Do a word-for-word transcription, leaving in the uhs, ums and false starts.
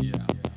Yeah.